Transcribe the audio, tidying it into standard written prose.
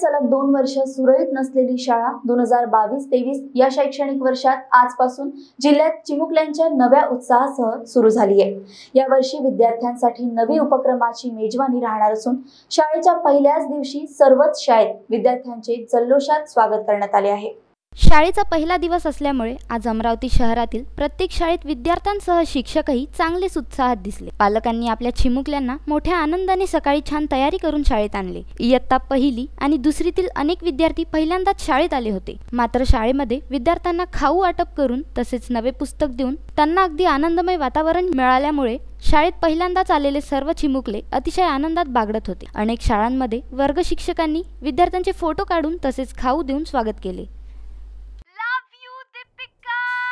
सलग 2 वर्ष सुरळीत नसलेली शाळा 2022-23 या शैक्षणिक वर्षात आजपासून जिल्ह्यात चिमुकल्यांच्या नव्या उत्साहासह सुरू झाली आहे। या वर्षी विद्यार्थ्यांसाठी नवी उपक्रमाची मेजवानी राहणार असून शाळेच्या पहिल्याच दिवशी सर्वच शाळेत विद्यार्थ्यांचे जल्लोषात स्वागत करण्यात आले आहे। शाळेचा पहिला दिवस असल्यामुळे आज अमरावती शहरातील प्रत्येक शाळेत विद्यार्थ्यांसह शिक्षकही चांगलेच उत्साहात दिसले। पालकांनी आपल्या चिमुकल्यांना मोठ्या आनंदाने सकाळी छान तयारी करून शाळेत आणले। इयत्ता पहिली आणि दुसरीतील अनेक विद्यार्थी पहिल्यांदाच शाळेत आले होते, मात्र शाळेमध्ये विद्यार्थ्यांना खाऊ वाटप करून तसेच नवे पुस्तक देऊन त्यांना अगदी आनंदमय वातावरण मिळाल्यामुळे शाळेत पहिल्यांदाच आलेले सर्व चिमुकले अतिशय आनंदात बागडत होते। अनेक शाळांमध्ये वर्ग शिक्षकांनी विद्यार्थ्यांचे फोटो काढून तसेच खाऊ देऊन स्वागत केले।